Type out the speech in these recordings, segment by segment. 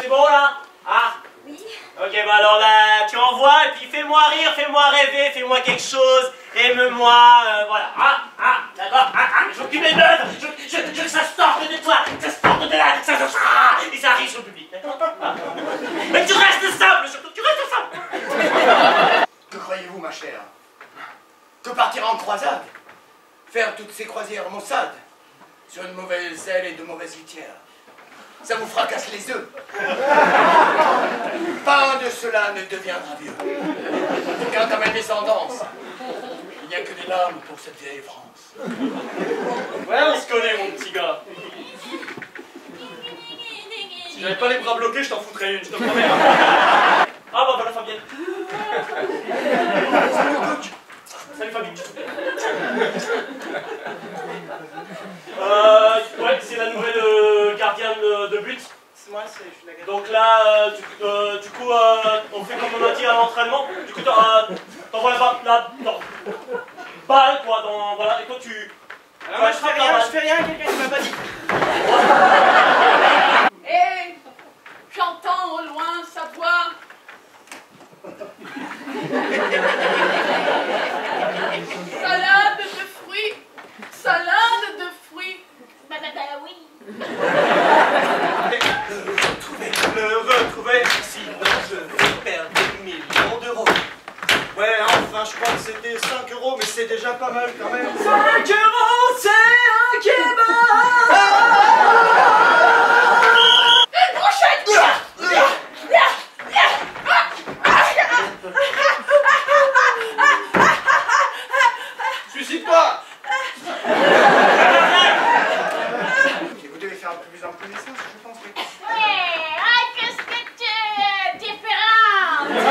C'est bon là? Ah? Oui. Ok, bah alors là, tu envoies et puis fais-moi rire, fais-moi rêver, fais-moi quelque chose, aime-moi, voilà. Ah, ah, d'accord, ah, ah, je veux que tu m'émeuves, je veux que ça sorte de toi, que ça sorte de là, que ça sorte, ah, et ça arrive sur le public, d'accord? Ah. Mais tu restes simple, surtout, tu restes simple! Que croyez-vous, ma chère? Que partir en croisade? Faire toutes ces croisières maussades? Sur une mauvaise aile et de mauvaises litières. Ça vous fracasse les œufs. Pas un de ceux-là ne deviendra vieux. Quant à ma descendance, il n'y a que des larmes pour cette vieille France. Ouais, on se connaît, mon petit gars. Si j'avais pas les bras bloqués, je t'en foutrais une, je te promets. Ah bah voilà Fabienne. Salut Fabienne. Ouais, c'est la nouvelle gardienne de but. Moi, c'est la gardienne. Donc là, du coup, on fait comme on a dit à l'entraînement. Du coup, t'envoies la balle, quoi, dans... Voilà, et toi, tu... Alors moi, je fais rien, quelqu'un m'a pas dit. Hé, j'entends au loin sa voix. Salade de fruits. Salade de fruits. Bah oui. Me retrouver, sinon je vais perdre des millions d'euros. Ouais, enfin, je crois que c'était 5 euros, mais c'est déjà pas mal quand même. 5 euros, c'est un kebab. Une brochette. Suicide pas. Vous devez faire de plus en plus connaissance, je pense. Mais... Ouais, ah, qu'est-ce que tu es différente.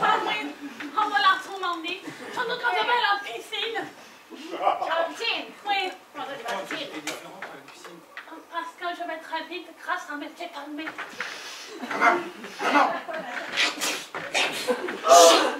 Fabrice, on va la recommander. Sans doute on va à la piscine. La piscine, oui. On va à la piscine. Parce que je vais très vite grâce à mes pieds calmés. Maman, maman.